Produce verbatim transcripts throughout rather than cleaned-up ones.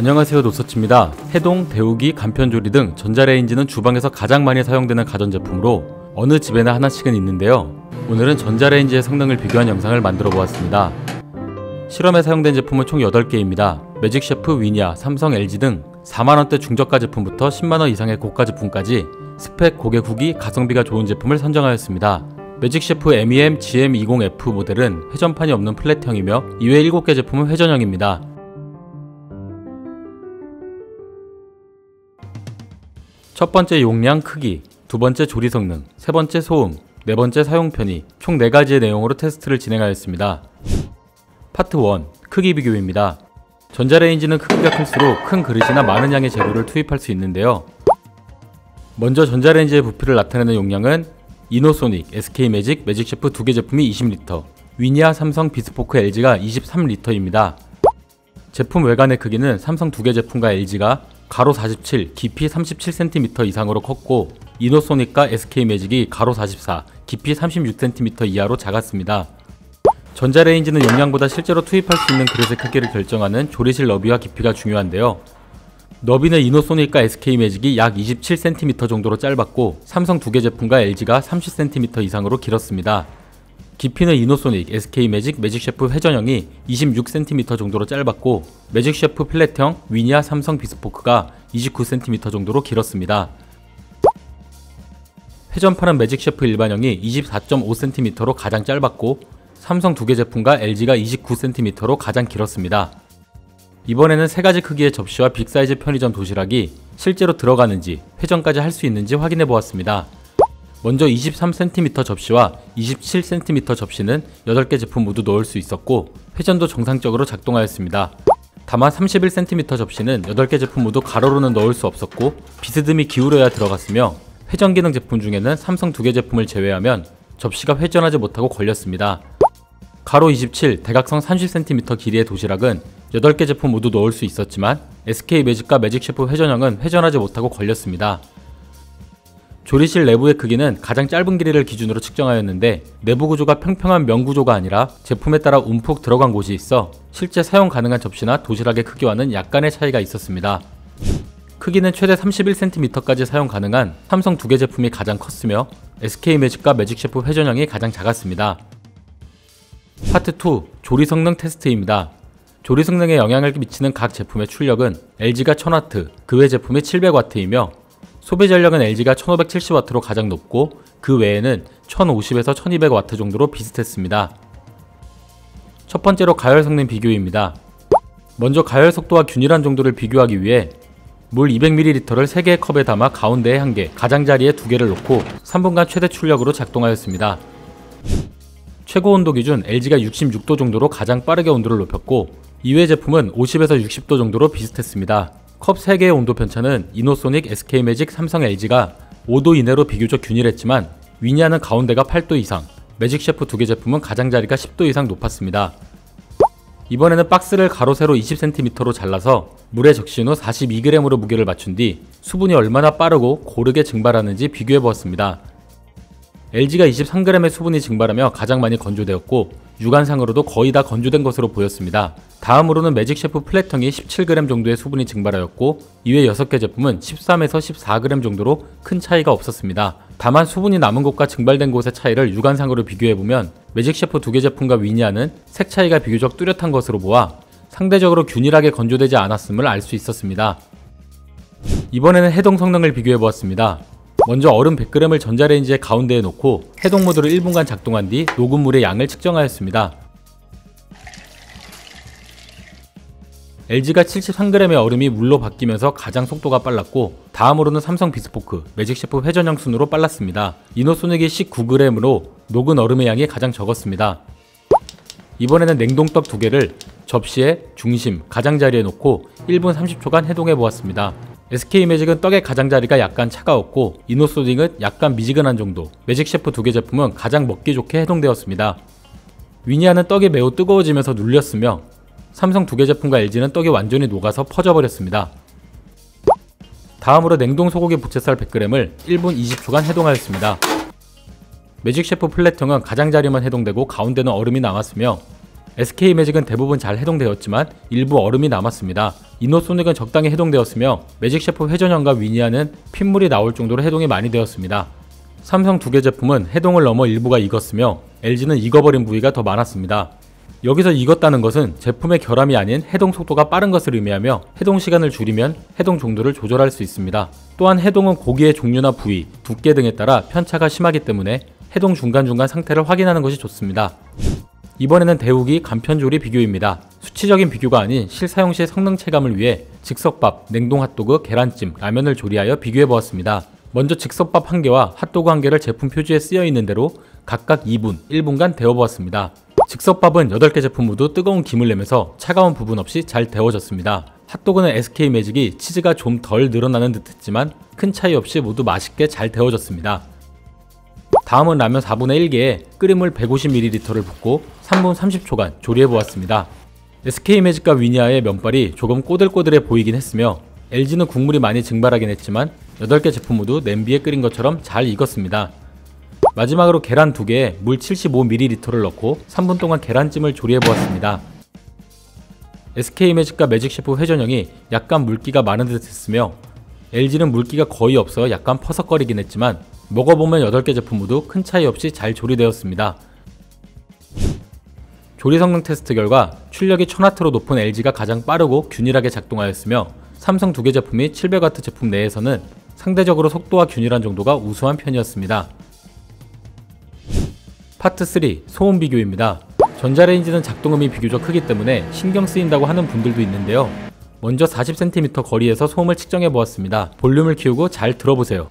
안녕하세요, 노서치입니다. 해동, 데우기, 간편조리 등 전자레인지는 주방에서 가장 많이 사용되는 가전제품으로 어느 집에나 하나씩은 있는데요. 오늘은 전자레인지의 성능을 비교한 영상을 만들어 보았습니다. 실험에 사용된 제품은 총 여덟 개입니다. 매직쉐프, 위니아, 삼성, 엘지 등 사만 원대 중저가 제품부터 십만 원 이상의 고가 제품까지 스펙, 고객 후기, 가성비가 좋은 제품을 선정하였습니다. 매직쉐프 엠이엠 지엠 이십 에프 모델은 회전판이 없는 플랫형이며 이외 일곱 개 제품은 회전형입니다. 첫 번째 용량, 크기, 두 번째 조리 성능, 세 번째 소음, 네 번째 사용 편의, 총 네 가지의 내용으로 테스트를 진행하였습니다. 파트 일. 크기 비교입니다. 전자레인지는 크기가 클수록 큰 그릇이나 많은 양의 재료를 투입할 수 있는데요. 먼저 전자레인지의 부피를 나타내는 용량은 이노소닉, 에스케이매직, 매직쉐프 두 개 제품이 이십 리터, 위니아, 삼성, 비스포크, 엘지가 이십삼 리터입니다. 제품 외관의 크기는 삼성 두 개 제품과 엘지가 가로 사십칠, 깊이 삼십칠 센티미터 이상으로 컸고 이노소닉과 에스케이매직이 가로 사십사, 깊이 삼십육 센티미터 이하로 작았습니다. 전자레인지는 용량보다 실제로 투입할 수 있는 그릇의 크기를 결정하는 조리실 너비와 깊이가 중요한데요. 너비는 이노소닉과 에스케이매직이 약 이십칠 센티미터 정도로 짧았고 삼성 두 개 제품과 엘지가 삼십 센티미터 이상으로 길었습니다. 깊이는 이노소닉, 에스케이매직, 매직쉐프 회전형이 이십육 센티미터 정도로 짧았고 매직쉐프 플랫형, 위니아, 삼성, 비스포크가 이십구 센티미터 정도로 길었습니다. 회전판은 매직쉐프 일반형이 이십사 점 오 센티미터로 가장 짧았고 삼성 두 개 제품과 엘지가 이십구 센티미터로 가장 길었습니다. 이번에는 세 가지 크기의 접시와 빅사이즈 편의점 도시락이 실제로 들어가는지 회전까지 할 수 있는지 확인해 보았습니다. 먼저 이십삼 센티미터 접시와 이십칠 센티미터 접시는 여덟 개 제품 모두 넣을 수 있었고 회전도 정상적으로 작동하였습니다. 다만 삼십일 센티미터 접시는 여덟 개 제품 모두 가로로는 넣을 수 없었고 비스듬히 기울여야 들어갔으며 회전 기능 제품 중에는 삼성 두 개 제품을 제외하면 접시가 회전하지 못하고 걸렸습니다. 가로 이십칠, 대각선 삼십 센티미터 길이의 도시락은 여덟 개 제품 모두 넣을 수 있었지만 에스케이매직과 매직쉐프 회전형은 회전하지 못하고 걸렸습니다. 조리실 내부의 크기는 가장 짧은 길이를 기준으로 측정하였는데 내부 구조가 평평한 면 구조가 아니라 제품에 따라 움푹 들어간 곳이 있어 실제 사용 가능한 접시나 도시락의 크기와는 약간의 차이가 있었습니다. 크기는 최대 삼십일 센티미터까지 사용 가능한 삼성 두 개 제품이 가장 컸으며 에스케이매직과 매직쉐프 회전형이 가장 작았습니다. 파트 이. 조리 성능 테스트입니다. 조리 성능에 영향을 미치는 각 제품의 출력은 엘지가 천 와트, 그 외 제품이 칠백 와트이며 소비 전력은 엘지가 천오백칠십 와트로 가장 높고 그 외에는 천오십에서 천이백 와트 정도로 비슷했습니다. 첫 번째로 가열 성능 비교입니다. 먼저 가열 속도와 균일한 정도를 비교하기 위해 물 이백 밀리리터를 세 개의 컵에 담아 가운데에 한 개, 가장자리에 두 개를 놓고 삼 분간 최대 출력으로 작동하였습니다. 최고 온도 기준 엘지가 육십육 도 정도로 가장 빠르게 온도를 높였고 이외 제품은 오십에서 육십 도 정도로 비슷했습니다. 컵 세 개의 온도 편차는 이노소닉, 에스케이매직, 삼성, 엘지가 오 도 이내로 비교적 균일했지만 위니아는 가운데가 팔 도 이상, 매직쉐프 두 개 제품은 가장자리가 십 도 이상 높았습니다. 이번에는 박스를 가로 세로 이십 센티미터로 잘라서 물에 적신 후 사십이 그램으로 무게를 맞춘 뒤 수분이 얼마나 빠르고 고르게 증발하는지 비교해보았습니다. 엘지가 이십삼 그램의 수분이 증발하며 가장 많이 건조되었고 육안상으로도 거의 다 건조된 것으로 보였습니다. 다음으로는 매직쉐프 플랫형이 십칠 그램 정도의 수분이 증발하였고 이외 여섯 개 제품은 십삼에서 십사 그램 정도로 큰 차이가 없었습니다. 다만 수분이 남은 곳과 증발된 곳의 차이를 육안상으로 비교해보면 매직쉐프 두 개 제품과 위니아는 색 차이가 비교적 뚜렷한 것으로 보아 상대적으로 균일하게 건조되지 않았음을 알 수 있었습니다. 이번에는 해동 성능을 비교해보았습니다. 먼저 얼음 백 그램을 전자레인지의 가운데에 놓고 해동 모드를 일 분간 작동한 뒤 녹은 물의 양을 측정하였습니다. 엘지가 칠십삼 그램의 얼음이 물로 바뀌면서 가장 속도가 빨랐고 다음으로는 삼성 비스포크, 매직쉐프 회전형 순으로 빨랐습니다. 이노소닉이 십구 그램으로 녹은 얼음의 양이 가장 적었습니다. 이번에는 냉동떡 두 개를 접시의 중심, 가장자리에 놓고 일 분 삼십 초간 해동해보았습니다. 에스케이매직은 떡의 가장자리가 약간 차가웠고 이노소닉은 약간 미지근한 정도, 매직쉐프 두 개 제품은 가장 먹기 좋게 해동되었습니다. 위니아는 떡이 매우 뜨거워지면서 눌렸으며 삼성 두 개 제품과 엘지는 떡이 완전히 녹아서 퍼져버렸습니다. 다음으로 냉동 소고기 부채살 백 그램을 일 분 이십 초간 해동하였습니다. 매직쉐프 플랫형은 가장자리만 해동되고 가운데는 얼음이 남았으며 에스케이매직은 대부분 잘 해동되었지만 일부 얼음이 남았습니다. 이노소닉은 적당히 해동되었으며 매직쉐프 회전형과 위니아는 핏물이 나올 정도로 해동이 많이 되었습니다. 삼성 두 개 제품은 해동을 넘어 일부가 익었으며 엘지는 익어버린 부위가 더 많았습니다. 여기서 익었다는 것은 제품의 결함이 아닌 해동 속도가 빠른 것을 의미하며 해동 시간을 줄이면 해동 정도를 조절할 수 있습니다. 또한 해동은 고기의 종류나 부위, 두께 등에 따라 편차가 심하기 때문에 해동 중간중간 상태를 확인하는 것이 좋습니다. 이번에는 데우기 간편조리 비교입니다. 수치적인 비교가 아닌 실사용 시의 성능 체감을 위해 즉석밥, 냉동 핫도그, 계란찜, 라면을 조리하여 비교해보았습니다. 먼저 즉석밥 한 개와 핫도그 한 개를 제품 표지에 쓰여있는 대로 각각 이 분, 일 분간 데워보았습니다. 즉석밥은 여덟 개 제품 모두 뜨거운 김을 내면서 차가운 부분 없이 잘 데워졌습니다. 핫도그는 에스케이매직이 치즈가 좀 덜 늘어나는 듯 했지만 큰 차이 없이 모두 맛있게 잘 데워졌습니다. 다음은 라면 사분의 일 개에 끓인물 백오십 밀리리터를 붓고 삼 분 삼십 초간 조리해보았습니다. 에스케이매직과 위니아의 면발이 조금 꼬들꼬들해 보이긴 했으며 엘지는 국물이 많이 증발하긴 했지만 여덟 개 제품 모두 냄비에 끓인 것처럼 잘 익었습니다. 마지막으로 계란 두 개에 물 칠십오 밀리리터를 넣고 삼 분 동안 계란찜을 조리해보았습니다. 에스케이매직과 매직쉐프 회전형이 약간 물기가 많은 듯 했으며 엘지는 물기가 거의 없어 약간 퍼석거리긴 했지만 먹어보면 여덟 개 제품 모두 큰 차이 없이 잘 조리되었습니다. 조리 성능 테스트 결과 출력이 천 와트로 높은 엘지가 가장 빠르고 균일하게 작동하였으며 삼성 두 개 제품이 칠백 와트 제품 내에서는 상대적으로 속도와 균일한 정도가 우수한 편이었습니다. 파트 삼 소음 비교입니다. 전자레인지는 작동음이 비교적 크기 때문에 신경 쓰인다고 하는 분들도 있는데요. 먼저 사십 센티미터 거리에서 소음을 측정해 보았습니다. 볼륨을 키우고 잘 들어보세요.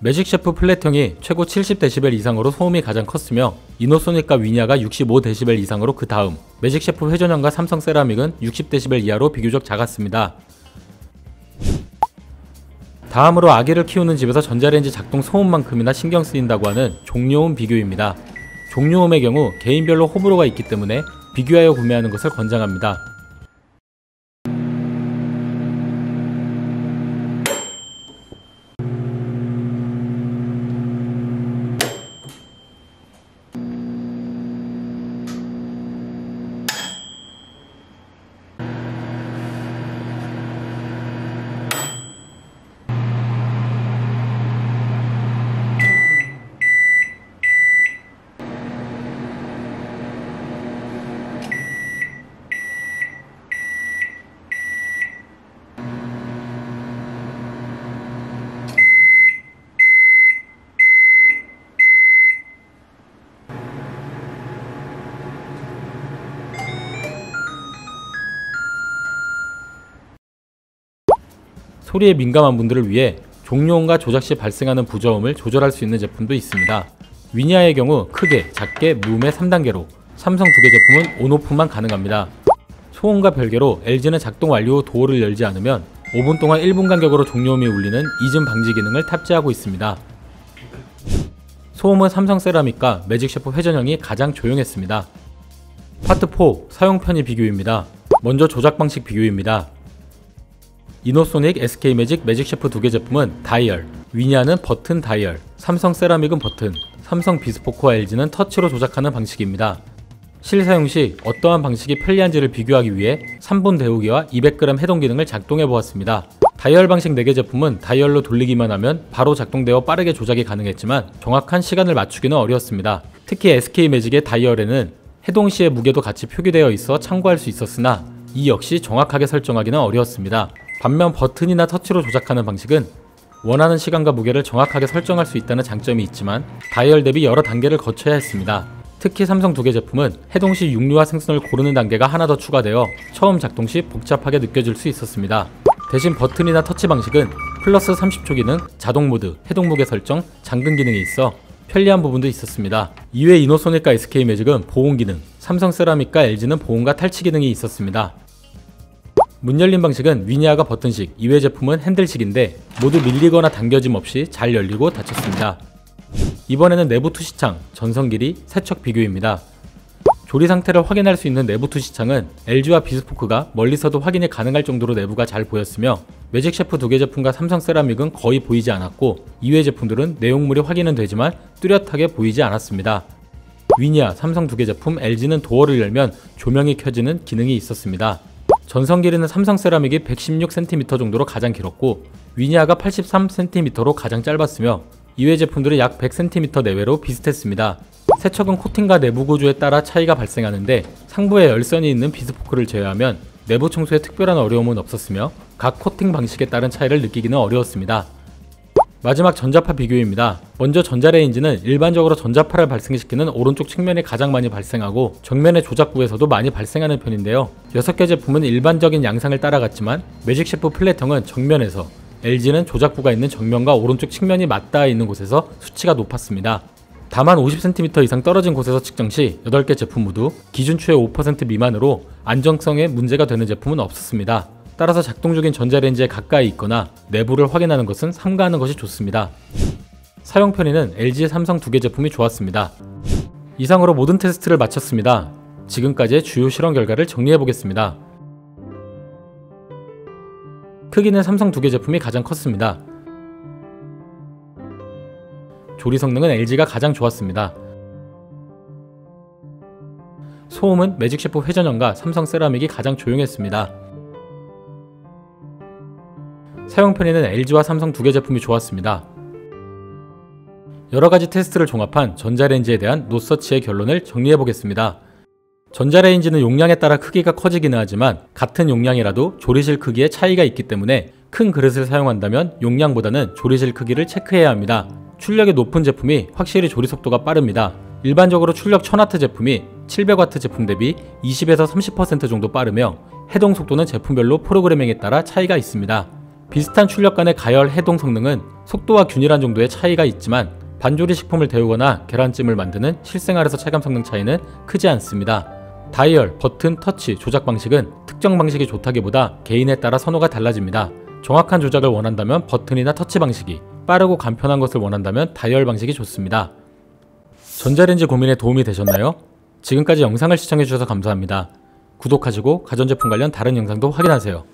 매직쉐프 플랫형이 최고 칠십 데시벨 이상으로 소음이 가장 컸으며 이노소닉과 위니아가 육십오 데시벨 이상으로 그 다음, 매직쉐프 회전형과 삼성 세라믹은 육십 데시벨 이하로 비교적 작았습니다. 다음으로 아기를 키우는 집에서 전자레인지 작동 소음만큼이나 신경 쓰인다고 하는 종료음 비교입니다. 종료음의 경우 개인별로 호불호가 있기 때문에 비교하여 구매하는 것을 권장합니다. 소리에 민감한 분들을 위해 종료음과 조작 시 발생하는 부저음을 조절할 수 있는 제품도 있습니다. 위니아의 경우 크게, 작게, 무음의 삼 단계로 삼성 두 개 제품은 온오프만 가능합니다. 소음과 별개로 엘지는 작동 완료 후 도어를 열지 않으면 오 분 동안 일 분 간격으로 종료음이 울리는 이즘 방지 기능을 탑재하고 있습니다. 소음은 삼성 세라믹과 매직쉐프 회전형이 가장 조용했습니다. 파트 사 사용 편의 비교입니다. 먼저 조작 방식 비교입니다. 이노소닉, 에스케이매직, 매직쉐프 두 개 제품은 다이얼, 위니아는 버튼 다이얼, 삼성 세라믹은 버튼, 삼성 비스포크와 엘지는 터치로 조작하는 방식입니다. 실사용 시 어떠한 방식이 편리한지를 비교하기 위해 삼 분 데우기와 이백 그램 해동 기능을 작동해보았습니다. 다이얼 방식 네 개 제품은 다이얼로 돌리기만 하면 바로 작동되어 빠르게 조작이 가능했지만 정확한 시간을 맞추기는 어려웠습니다. 특히 에스케이매직의 다이얼에는 해동 시의 무게도 같이 표기되어 있어 참고할 수 있었으나 이 역시 정확하게 설정하기는 어려웠습니다. 반면 버튼이나 터치로 조작하는 방식은 원하는 시간과 무게를 정확하게 설정할 수 있다는 장점이 있지만 다이얼 대비 여러 단계를 거쳐야 했습니다. 특히 삼성 두 개 제품은 해동 시 육류와 생선을 고르는 단계가 하나 더 추가되어 처음 작동 시 복잡하게 느껴질 수 있었습니다. 대신 버튼이나 터치 방식은 플러스 삼십 초 기능, 자동 모드, 해동 무게 설정, 잠금 기능이 있어 편리한 부분도 있었습니다. 이외 이노소닉과 에스케이매직은 보온 기능, 삼성 세라믹과 엘지는 보온과 탈취 기능이 있었습니다. 문 열림 방식은 위니아가 버튼식, 이외 제품은 핸들식인데 모두 밀리거나 당겨짐 없이 잘 열리고 닫혔습니다. 이번에는 내부 투시창, 전선 길이, 세척 비교입니다. 조리 상태를 확인할 수 있는 내부 투시창은 엘지와 비스포크가 멀리서도 확인이 가능할 정도로 내부가 잘 보였으며 매직쉐프 두 개 제품과 삼성 세라믹은 거의 보이지 않았고 이외 제품들은 내용물이 확인은 되지만 뚜렷하게 보이지 않았습니다. 위니아, 삼성 두 개 제품, 엘지는 도어를 열면 조명이 켜지는 기능이 있었습니다. 전선 길이는 삼성 세라믹이 백십육 센티미터 정도로 가장 길었고 위니아가 팔십삼 센티미터로 가장 짧았으며 이외 제품들은 약 백 센티미터 내외로 비슷했습니다. 세척은 코팅과 내부 구조에 따라 차이가 발생하는데 상부에 열선이 있는 비스포크를 제외하면 내부 청소에 특별한 어려움은 없었으며 각 코팅 방식에 따른 차이를 느끼기는 어려웠습니다. 마지막 전자파 비교입니다. 먼저 전자레인지는 일반적으로 전자파를 발생시키는 오른쪽 측면이 가장 많이 발생하고 정면의 조작부에서도 많이 발생하는 편인데요. 여섯 개 제품은 일반적인 양상을 따라갔지만 매직쉐프 플랫형은 정면에서, 엘지는 조작부가 있는 정면과 오른쪽 측면이 맞닿아 있는 곳에서 수치가 높았습니다. 다만 오십 센티미터 이상 떨어진 곳에서 측정시 여덟 개 제품 모두 기준추의 오 퍼센트 미만으로 안정성에 문제가 되는 제품은 없었습니다. 따라서 작동 중인 전자레인지에 가까이 있거나 내부를 확인하는 것은 삼가하는 것이 좋습니다. 사용 편의는 엘지, 삼성 두 개 제품이 좋았습니다. 이상으로 모든 테스트를 마쳤습니다. 지금까지의 주요 실험 결과를 정리해보겠습니다. 크기는 삼성 두 개 제품이 가장 컸습니다. 조리 성능은 엘지가 가장 좋았습니다. 소음은 매직쉐프 회전형과 삼성 세라믹이 가장 조용했습니다. 사용 편의는 엘지와 삼성 두 개 제품이 좋았습니다. 여러가지 테스트를 종합한 전자레인지에 대한 노서치의 결론을 정리해보겠습니다. 전자레인지는 용량에 따라 크기가 커지기는 하지만 같은 용량이라도 조리실 크기에 차이가 있기 때문에 큰 그릇을 사용한다면 용량보다는 조리실 크기를 체크해야 합니다. 출력이 높은 제품이 확실히 조리 속도가 빠릅니다. 일반적으로 출력 천 와트 제품이 칠백 와트 제품 대비 이십에서 삼십 퍼센트 정도 빠르며 해동 속도는 제품별로 프로그래밍에 따라 차이가 있습니다. 비슷한 출력 간의 가열 해동 성능은 속도와 균일한 정도의 차이가 있지만 반조리 식품을 데우거나 계란찜을 만드는 실생활에서 체감 성능 차이는 크지 않습니다. 다이얼, 버튼, 터치, 조작 방식은 특정 방식이 좋다기보다 개인에 따라 선호가 달라집니다. 정확한 조작을 원한다면 버튼이나 터치 방식이, 빠르고 간편한 것을 원한다면 다이얼 방식이 좋습니다. 전자레인지 고민에 도움이 되셨나요? 지금까지 영상을 시청해주셔서 감사합니다. 구독하시고 가전제품 관련 다른 영상도 확인하세요.